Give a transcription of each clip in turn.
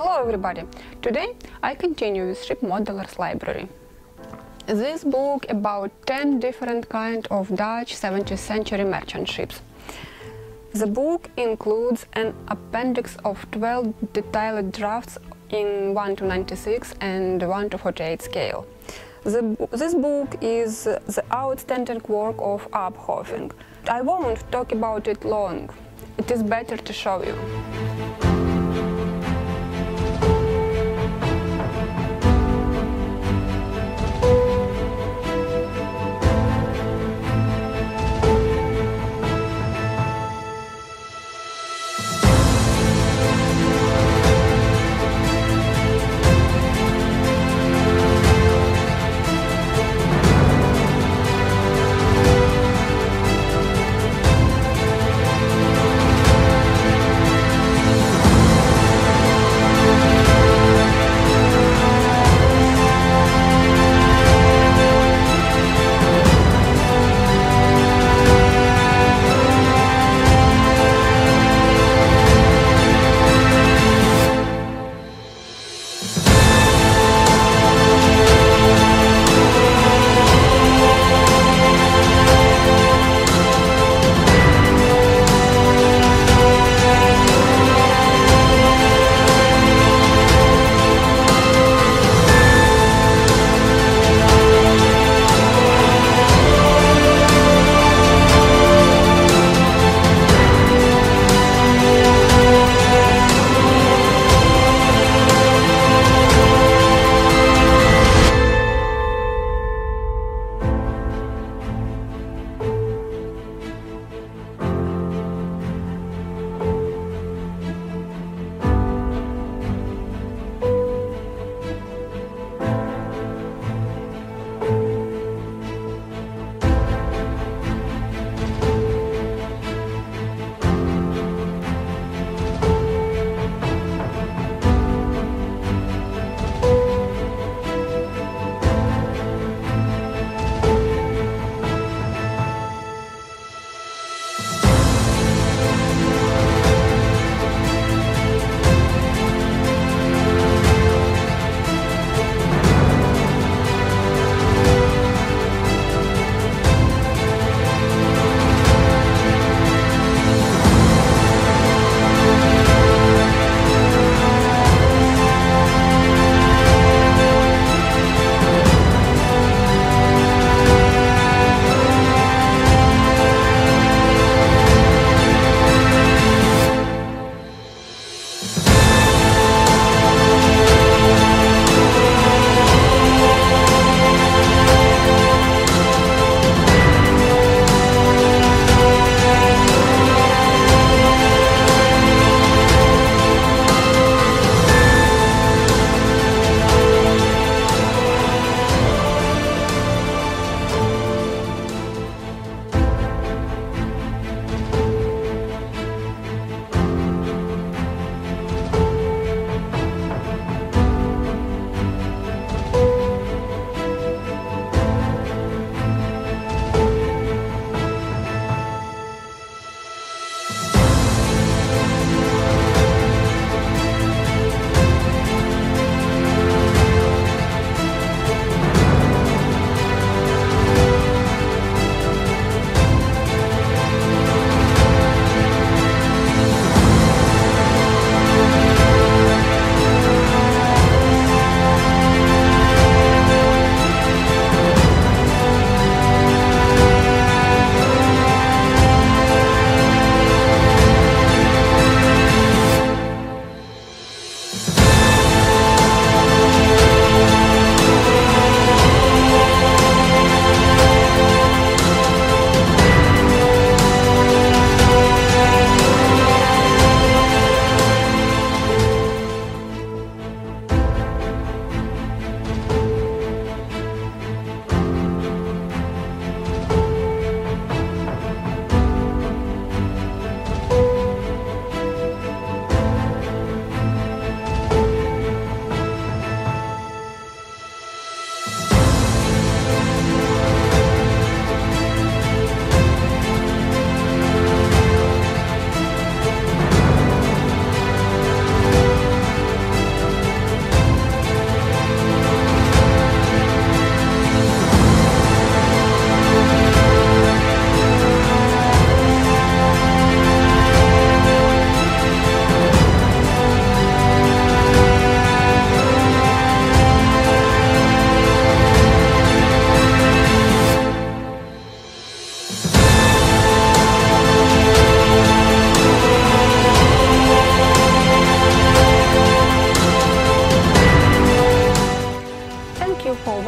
Hello everybody! Today I continue with Ship Modelers Library. This book about 10 different kinds of Dutch 17th century merchant ships. The book includes an appendix of 12 detailed drafts in 1 to 96 and 1 to 48 scale. This book is the outstanding work of Ab Hoving. I won't talk about it long. It is better to show you.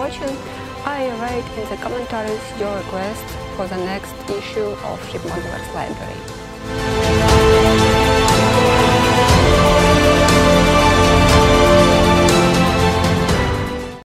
watching. I write in the commentaries your request for the next issue of Ship Modelers Library.